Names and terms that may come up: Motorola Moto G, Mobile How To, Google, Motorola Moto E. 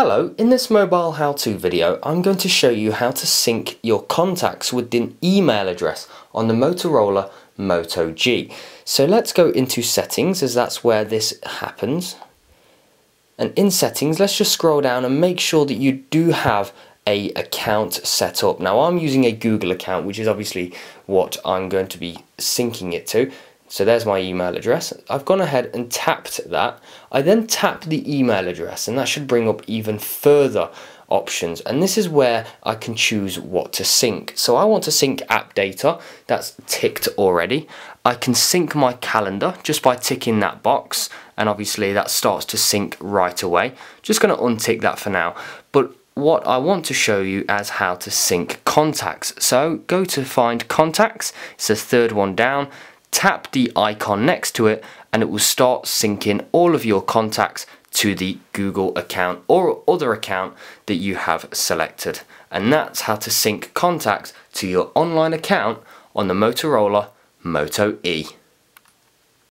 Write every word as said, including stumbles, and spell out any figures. Hello, in this mobile how-to video I'm going to show you how to sync your contacts with an email address on the Motorola Moto G. So let's go into settings, as that's where this happens. And in settings, let's just scroll down and make sure that you do have a account set up. Now I'm using a Google account, which is obviously what I'm going to be syncing it to. So there's my email address. I've gone ahead and tapped that. I then tap the email address and that should bring up even further options. And this is where I can choose what to sync. So I want to sync app data. That's ticked already. I can sync my calendar just by ticking that box. And obviously that starts to sync right away. Just going to untick that for now. But what I want to show you as how to sync contacts. So go to find contacts. It's the third one down. Tap the icon next to it and it will start syncing all of your contacts to the Google account or other account that you have selected. And that's how to sync contacts to your online account on the Motorola Moto E.